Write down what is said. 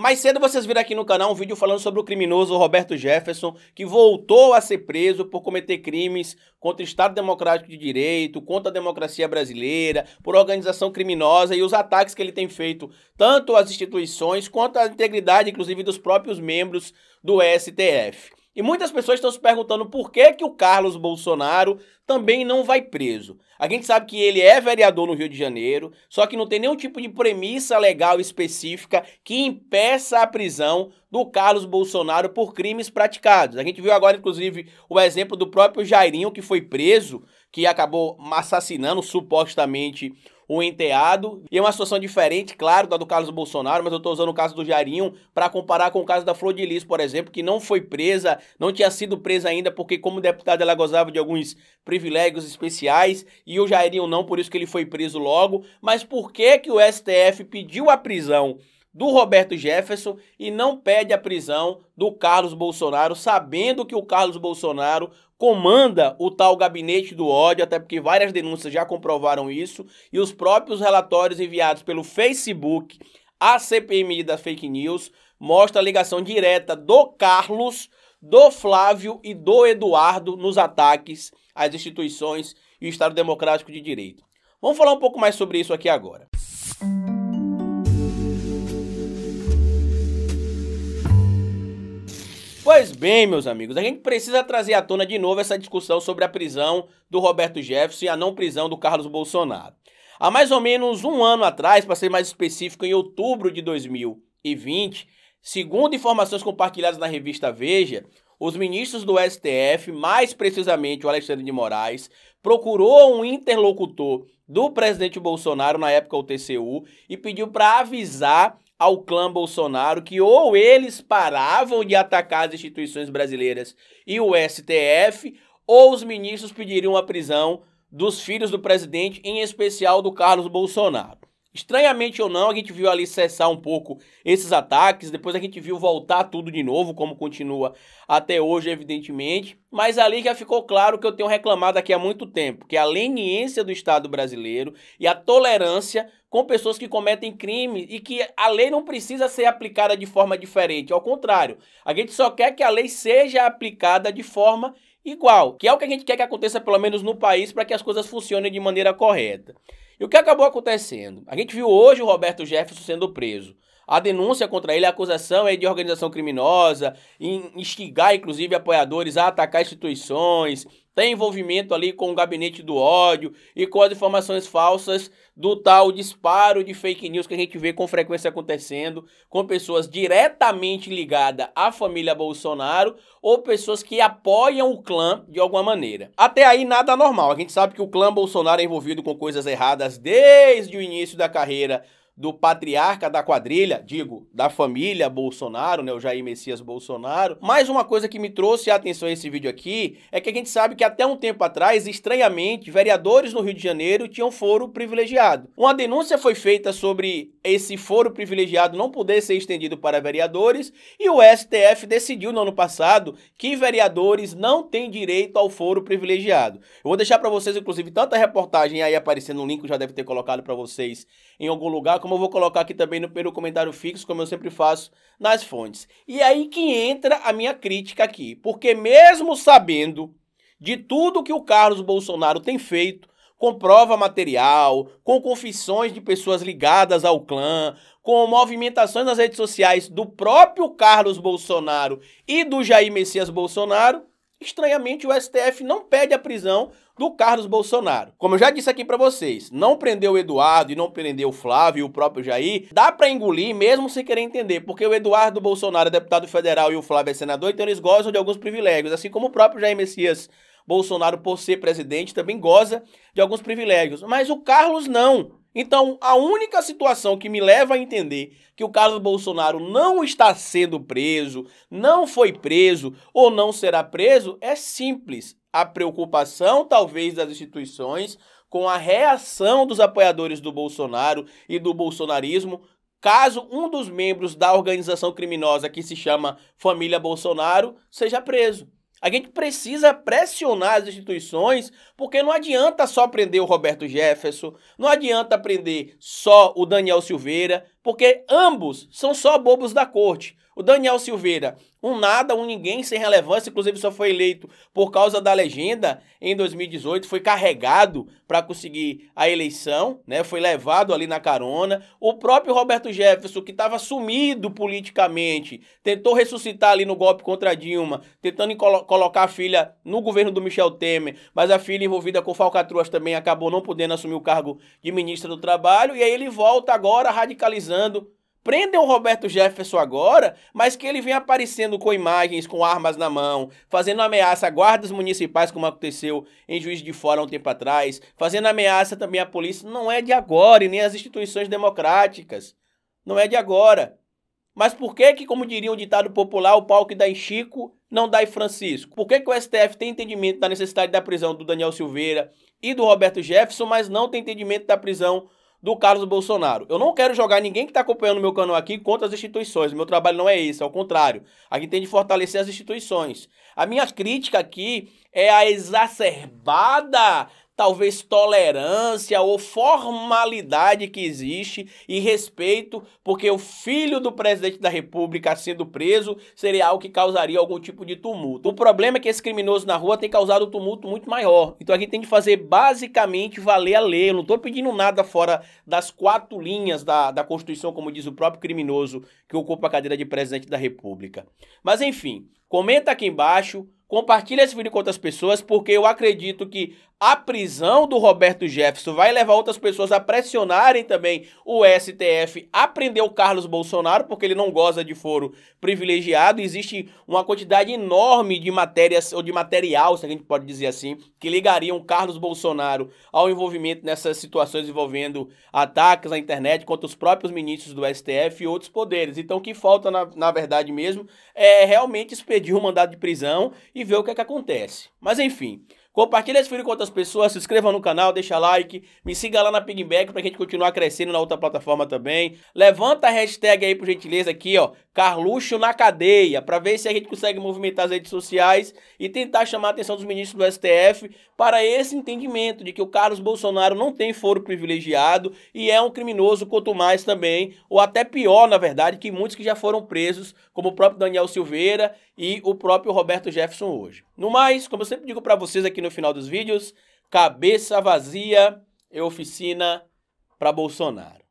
Mais cedo vocês viram aqui no canal um vídeo falando sobre o criminoso Roberto Jefferson, que voltou a ser preso por cometer crimes contra o Estado Democrático de Direito, contra a democracia brasileira, por organização criminosa e os ataques que ele tem feito tanto às instituições quanto à integridade, inclusive, dos próprios membros do STF. E muitas pessoas estão se perguntando por que que o Carlos Bolsonaro também não vai preso. A gente sabe que ele é vereador no Rio de Janeiro, só que não tem nenhum tipo de premissa legal específica que impeça a prisão do Carlos Bolsonaro por crimes praticados. A gente viu agora, inclusive, o exemplo do próprio Jairinho, que foi preso, que acabou assassinando, supostamente, o enteado. E é uma situação diferente, claro, da do Carlos Bolsonaro, mas eu estou usando o caso do Jairinho para comparar com o caso da Flor de Lis, por exemplo, que não foi presa, não tinha sido presa ainda, porque como deputada ela gozava de alguns privilégios especiais, e o Jairinho não, por isso que ele foi preso logo. Mas por que que o STF pediu a prisão do Roberto Jefferson e não pede a prisão do Carlos Bolsonaro, sabendo que o Carlos Bolsonaro comanda o tal gabinete do ódio, até porque várias denúncias já comprovaram isso, e os próprios relatórios enviados pelo Facebook à CPMI da Fake News mostra a ligação direta do Carlos, do Flávio e do Eduardo nos ataques às instituições e o Estado Democrático de Direito. Vamos falar um pouco mais sobre isso aqui agora. Pois bem, meus amigos, a gente precisa trazer à tona de novo essa discussão sobre a prisão do Roberto Jefferson e a não prisão do Carlos Bolsonaro. Há mais ou menos um ano atrás, para ser mais específico, em outubro de 2020, segundo informações compartilhadas na revista Veja, os ministros do STF, mais precisamente o Alexandre de Moraes, procurou um interlocutor do presidente Bolsonaro, na época o TCU, e pediu para avisar ao clã Bolsonaro que ou eles paravam de atacar as instituições brasileiras e o STF, ou os ministros pediriam a prisão dos filhos do presidente, em especial do Carlos Bolsonaro. Estranhamente ou não, a gente viu ali cessar um pouco esses ataques, depois a gente viu voltar tudo de novo, como continua até hoje, evidentemente, mas ali já ficou claro que eu tenho reclamado aqui há muito tempo, que a leniência do Estado brasileiro e a tolerância com pessoas que cometem crime e que a lei não precisa ser aplicada de forma diferente, ao contrário, a gente só quer que a lei seja aplicada de forma igual, que é o que a gente quer que aconteça pelo menos no país para que as coisas funcionem de maneira correta. E o que acabou acontecendo? A gente viu hoje o Roberto Jefferson sendo preso. A denúncia contra ele, a acusação é de organização criminosa, instigar inclusive apoiadores a atacar instituições, tem envolvimento ali com o gabinete do ódio e com as informações falsas do tal disparo de fake news que a gente vê com frequência acontecendo com pessoas diretamente ligadas à família Bolsonaro ou pessoas que apoiam o clã de alguma maneira. Até aí nada normal, a gente sabe que o clã Bolsonaro é envolvido com coisas erradas desde o início da carreira do patriarca da quadrilha, da família Bolsonaro, né, o Jair Messias Bolsonaro. Mas uma coisa que me trouxe a atenção a esse vídeo aqui é que a gente sabe que até um tempo atrás, estranhamente, vereadores no Rio de Janeiro tinham foro privilegiado. Uma denúncia foi feita sobre esse foro privilegiado não poder ser estendido para vereadores e o STF decidiu no ano passado que vereadores não têm direito ao foro privilegiado. Eu vou deixar para vocês, inclusive, tanta reportagem aí aparecendo, um link que já deve ter colocado para vocês em algum lugar, como eu vou colocar aqui também no pelo comentário fixo, como eu sempre faço nas fontes. E aí que entra a minha crítica aqui, porque mesmo sabendo de tudo que o Carlos Bolsonaro tem feito, com prova material, com confissões de pessoas ligadas ao clã, com movimentações nas redes sociais do próprio Carlos Bolsonaro e do Jair Messias Bolsonaro, estranhamente o STF não pede a prisão do Carlos Bolsonaro. Como eu já disse aqui pra vocês, não prendeu o Eduardo e não prendeu o Flávio e o próprio Jair, dá pra engolir mesmo sem querer entender, porque o Eduardo Bolsonaro é deputado federal e o Flávio é senador, então eles gozam de alguns privilégios, assim como o próprio Jair Messias Bolsonaro, por ser presidente, também goza de alguns privilégios, mas o Carlos não. Então, a única situação que me leva a entender que o Carlos Bolsonaro não está sendo preso, não foi preso ou não será preso é simples. A preocupação, talvez, das instituições com a reação dos apoiadores do Bolsonaro e do bolsonarismo, caso um dos membros da organização criminosa que se chama Família Bolsonaro seja preso. A gente precisa pressionar as instituições, porque não adianta só prender o Roberto Jefferson, não adianta prender só o Daniel Silveira, porque ambos são só bobos da corte. O Daniel Silveira, um nada, um ninguém, sem relevância, inclusive só foi eleito por causa da legenda em 2018, foi carregado para conseguir a eleição, né? Foi levado ali na carona. O próprio Roberto Jefferson, que estava sumido politicamente, tentou ressuscitar ali no golpe contra a Dilma, tentando colocar a filha no governo do Michel Temer, mas a filha envolvida com falcatruas também acabou não podendo assumir o cargo de ministra do Trabalho, e aí ele volta agora radicalizando. Prendem o Roberto Jefferson agora, mas que ele vem aparecendo com imagens, com armas na mão, fazendo ameaça a guardas municipais, como aconteceu em Juiz de Fora há um tempo atrás, fazendo ameaça também à polícia, não é de agora, e nem às instituições democráticas, não é de agora. Mas por que que, como diria um ditado popular, o pau que dá em Chico não dá em Francisco? Por que que o STF tem entendimento da necessidade da prisão do Daniel Silveira e do Roberto Jefferson, mas não tem entendimento da prisão do Carlos Bolsonaro? Eu não quero jogar ninguém que está acompanhando o meu canal aqui contra as instituições. O meu trabalho não é esse, ao contrário. Aqui tem de fortalecer as instituições. A minha crítica aqui é a exacerbada, talvez, tolerância ou formalidade que existe e respeito, porque o filho do presidente da República sendo preso seria algo que causaria algum tipo de tumulto. O problema é que esse criminoso na rua tem causado um tumulto muito maior. Então a gente tem de fazer basicamente valer a lei. Eu não estou pedindo nada fora das 4 linhas da Constituição, como diz o próprio criminoso que ocupa a cadeira de presidente da República. Mas enfim, comenta aqui embaixo. Compartilha esse vídeo com outras pessoas, porque eu acredito que a prisão do Roberto Jefferson vai levar outras pessoas a pressionarem também o STF a prender o Carlos Bolsonaro, porque ele não goza de foro privilegiado. Existe uma quantidade enorme de matérias, ou de material, se a gente pode dizer assim, que ligariam o Carlos Bolsonaro ao envolvimento nessas situações envolvendo ataques à internet contra os próprios ministros do STF e outros poderes. Então o que falta, na verdade mesmo, é realmente expedir um mandado de prisão e ver o que é que acontece. Mas enfim, compartilha esse vídeo com outras pessoas, se inscreva no canal, deixa like, me siga lá na Piggyback pra gente continuar crescendo na outra plataforma também. Levanta a hashtag aí, por gentileza, aqui, ó, Carluxo na cadeia, pra ver se a gente consegue movimentar as redes sociais e tentar chamar a atenção dos ministros do STF para esse entendimento de que o Carlos Bolsonaro não tem foro privilegiado e é um criminoso, quanto mais também, ou até pior, na verdade, que muitos que já foram presos, como o próprio Daniel Silveira e o próprio Roberto Jefferson hoje. No mais, como eu sempre digo pra vocês aqui no final dos vídeos, cabeça vazia é oficina pra Bolsonaro.